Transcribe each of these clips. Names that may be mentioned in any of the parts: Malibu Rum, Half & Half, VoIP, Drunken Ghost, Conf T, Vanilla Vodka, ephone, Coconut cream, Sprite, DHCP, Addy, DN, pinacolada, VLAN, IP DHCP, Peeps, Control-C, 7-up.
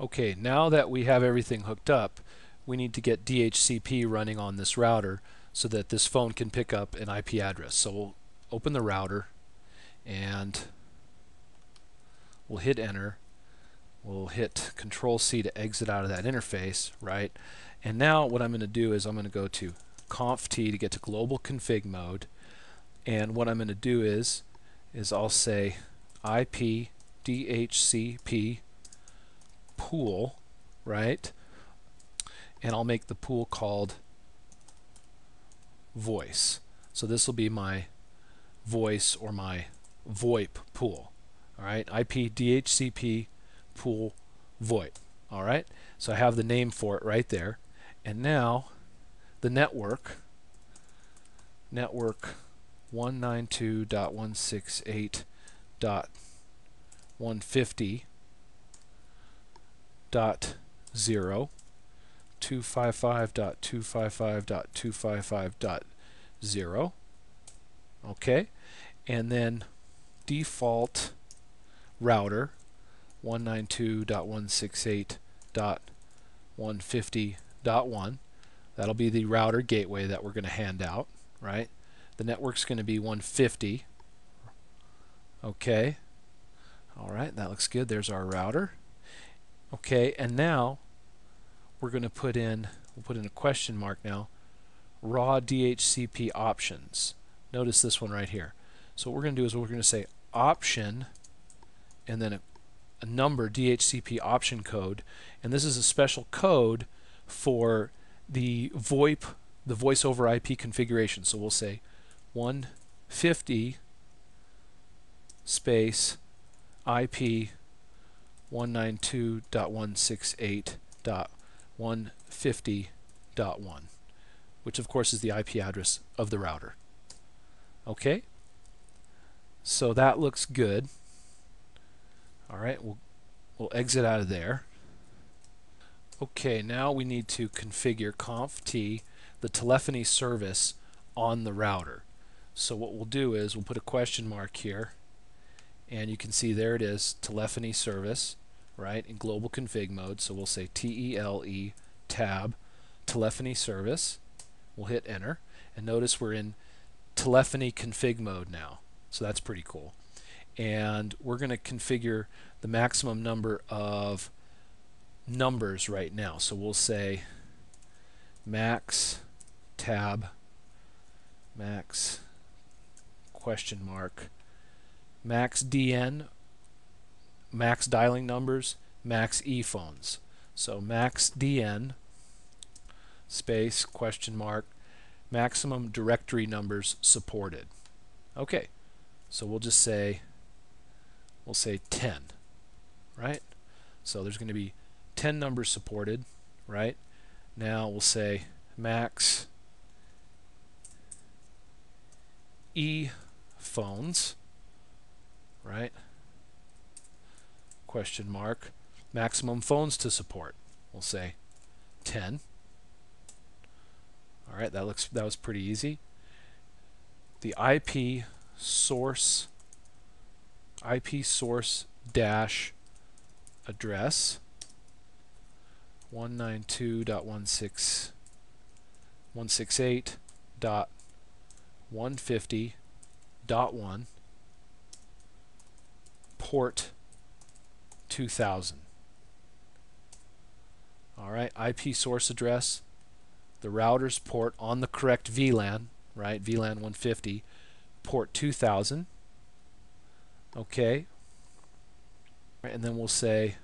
Okay, now that we have everything hooked up, we need to get DHCP running on this router so that this phone can pick up an IP address. So we'll open the router and we'll hit enter. We'll hit Control-C to exit out of that interface, right? And now what I'm going to do is I'm going to go to Conf T to get to global config mode. And what I'm going to do is I'll say IP DHCP pool, right? And I'll make the pool called voice. So this will be my voice or my VoIP pool. All right, IP DHCP pool VoIP. All right, so I have the name for it right there. And now the network 192.168.150.255.255.255.0. Okay, and then default router 192.168.150.1. That'll be the router gateway that we're going to hand out, right? The network's going to be 150. Okay, all right, that looks good. There's our router. Okay, and now we're going to put in, we'll put in a question mark now, raw DHCP options. Notice this one right here. So what we're going to do is we're going to say option and then a number, DHCP option code, and this is a special code for the VoIP, the voice over IP configuration. So we'll say 150 space IP 192.168.150.1, which of course is the IP address of the router. Okay, so that looks good. All right, we'll exit out of there. Okay, now we need to configure Conf T, the telephony service on the router. So what we'll do is we'll put a question mark here, and you can see there it is, telephony service, right, in global config mode. So we'll say TELE tab telephony service. We'll hit enter, and notice we're in telephony config mode now. So that's pretty cool. And we're going to configure the maximum number of numbers right now. So we'll say max tab max question mark max DN, max dialing numbers, max ephones. So max DN space question mark maximum directory numbers supported. Okay, so we'll just say, we'll say 10, right? So there's going to be 10 numbers supported, right? Now we'll say max ePhones, right? Question mark, maximum phones to support. We'll say 10. All right, that was pretty easy. The IP source dash address 192.168.150.1 port 2000. All right, IP source address, the router's port on the correct VLAN, right? VLAN 150, port 2000. Okay, and then we'll say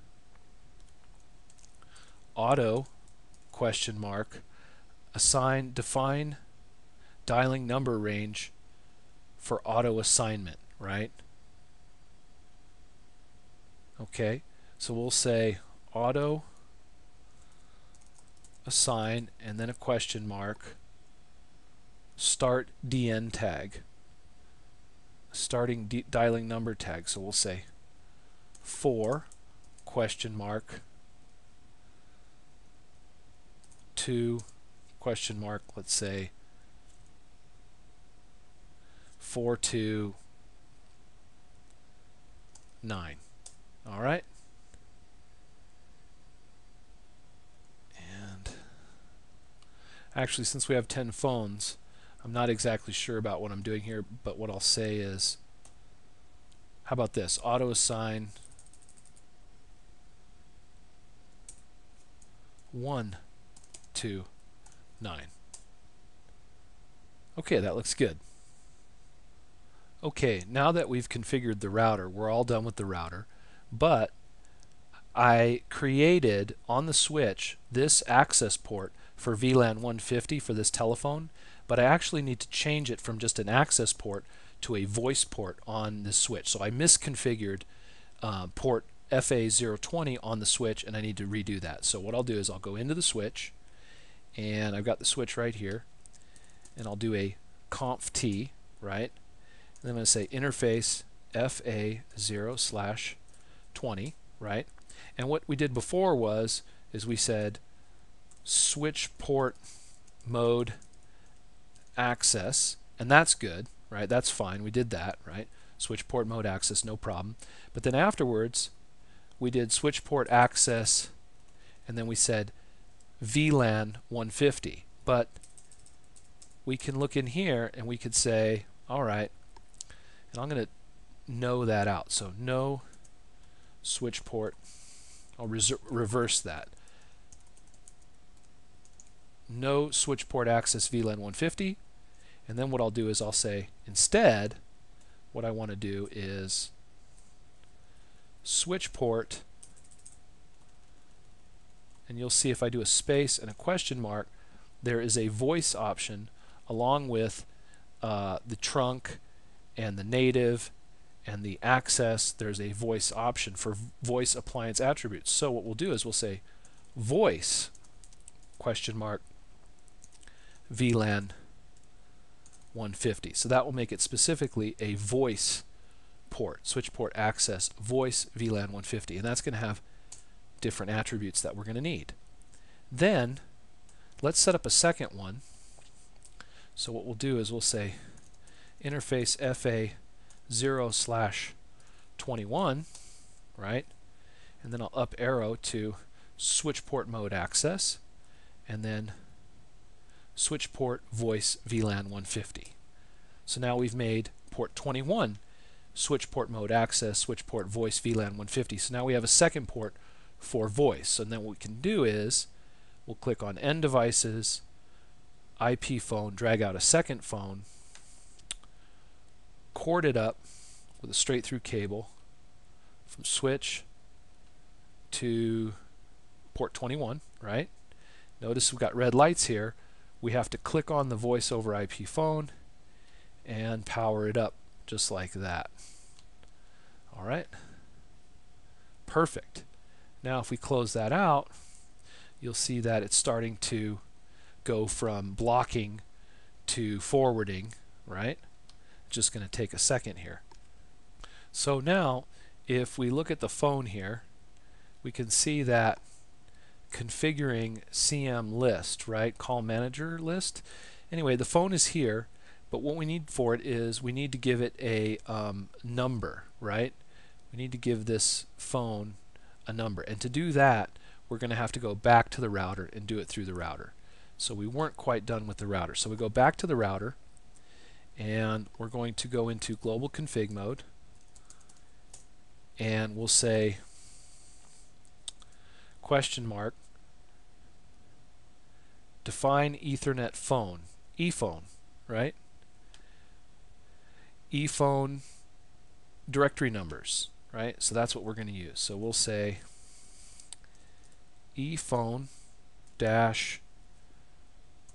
auto question mark assign define dialing number range for auto assignment, right? Okay, so we'll say auto assign and then a question mark start DN tag, starting dialing number tag. So we'll say 4 question mark 2 question mark, let's say 429. All right, Actually, since we have 10 phones, I'm not exactly sure about what I'm doing here, but what I'll say is, how about this? Auto assign 1 to 9. Okay, that looks good. Okay, now that we've configured the router, we're all done with the router, but I created on the switch this access port for VLAN 150 for this telephone, but I actually need to change it from just an access port to a voice port on this switch. So I misconfigured port fa020 on the switch, and I need to redo that. So what I'll do is I'll go into the switch, and I've got the switch right here, and I'll do a Conf T, right? And then I'm going to say interface fa0/20, right? And what we did before was, is we said switch port mode access, and that's good, right? That's fine, we did that, right? Switch port mode access, no problem. But then afterwards, we did switch port access, and then we said VLAN 150. But we can look in here, and we could say, all right, and I'm going to no that out. So no switch port, I'll reverse that. No switch port access VLAN 150, and then what I'll do is I'll say instead what I want to do is switch port, and you'll see if I do a space and a question mark, there is a voice option along with the trunk and the native and the access. There's a voice option for voice appliance attributes. So what we'll do is we'll say voice question mark VLAN 150. So that will make it specifically a voice port, switch port access, voice VLAN 150. And that's going to have different attributes that we're going to need. Then let's set up a second one. So what we'll do is we'll say interface fa0/21, right? And then I'll up arrow to switch port mode access, and then switch port voice VLAN 150. So now we've made port 21 switch port mode access, switch port voice VLAN 150. So now we have a second port for voice. And then what we can do is we'll click on end devices, IP phone, drag out a second phone, cord it up with a straight through cable from switch to port 21, right? Notice we've got red lights here. We have to click on the voice over IP phone and power it up just like that. All right, perfect. Now if we close that out, you'll see that it's starting to go from blocking to forwarding, right? Just going to take a second here. So now if we look at the phone here, we can see that configuring CM list, right? Call manager list. Anyway, the phone is here, but what we need for it is we need to give it a number, right? We need to give this phone a number. And to do that, we're going to have to go back to the router and do it through the router. So we weren't quite done with the router. So we go back to the router, and we're going to go into global config mode, and we'll say question mark define Ethernet phone, ephone, right? Ephone directory numbers, right? So that's what we're going to use. So we'll say ephone dash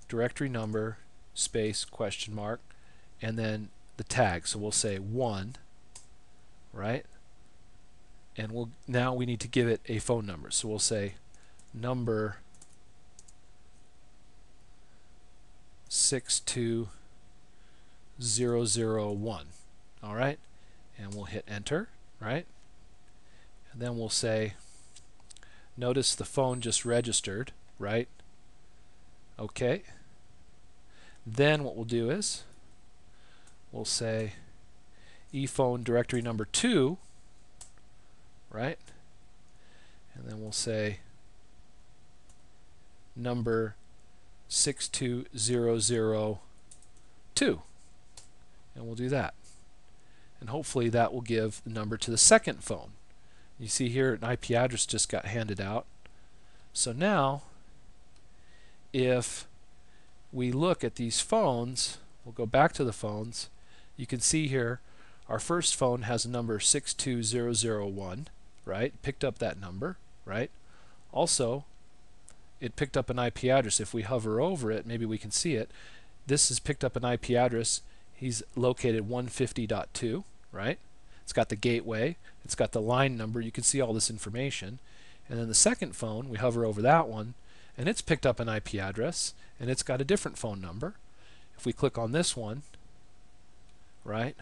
directory number space question mark, and then the tag. So we'll say 1, right? And we'll, now we need to give it a phone number. So we'll say number 62001. All right? And we'll hit enter, right? And then we'll say, notice the phone just registered, right? Okay. Then what we'll do is we'll say ephone directory number 2, right? And then we'll say number 62002. And we'll do that. And hopefully that will give the number to the second phone. You see here an IP address just got handed out. So now if we look at these phones, we'll go back to the phones, you can see here our first phone has a number 62001, right? Picked up that number, right? Also it picked up an IP address. If we hover over it, maybe we can see it. This has picked up an IP address. He's located 150.2, right? It's got the gateway, it's got the line number, you can see all this information. And then the second phone, we hover over that one, and it's picked up an IP address, and it's got a different phone number. If we click on this one, right,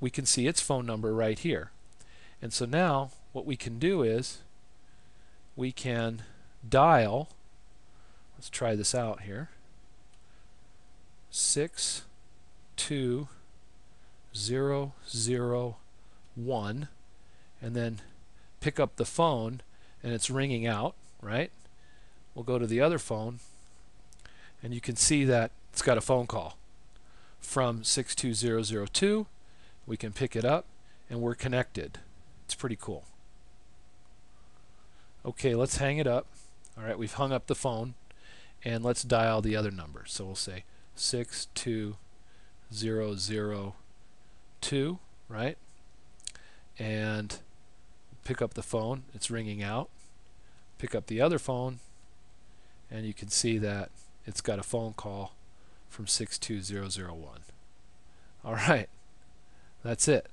we can see its phone number right here. And so now what we can do is we can dial, let's try this out here, 62001, and then pick up the phone and it's ringing out, right? We'll go to the other phone and you can see that it's got a phone call from 62002. We can pick it up and we're connected. It's pretty cool. Okay, let's hang it up. Alright, we've hung up the phone and let's dial the other number. So we'll say 62002, right? And pick up the phone, it's ringing out. Pick up the other phone and you can see that it's got a phone call from 62001. Alright, that's it.